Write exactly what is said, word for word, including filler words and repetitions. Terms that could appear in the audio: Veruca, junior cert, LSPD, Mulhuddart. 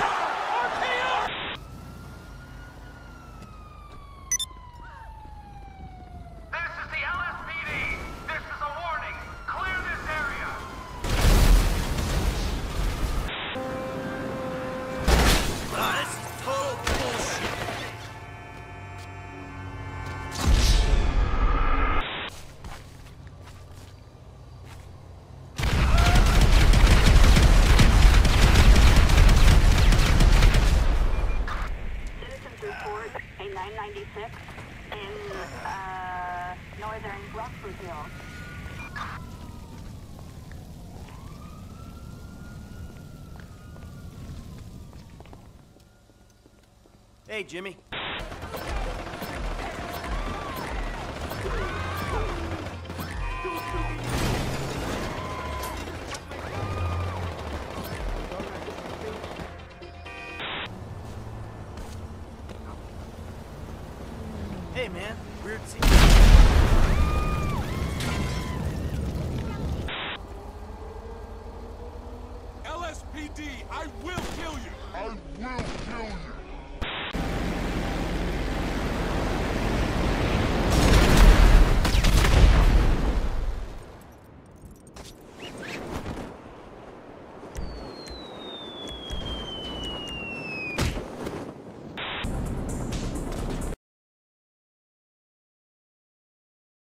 God! This is the L S P D! This is a warning! Clear this area! Uh, this is total nine ninety-six in uh, northern Rockfordville. Hey, Jimmy. Hey man, weird scene. L S P D, I will kill you! I will kill you!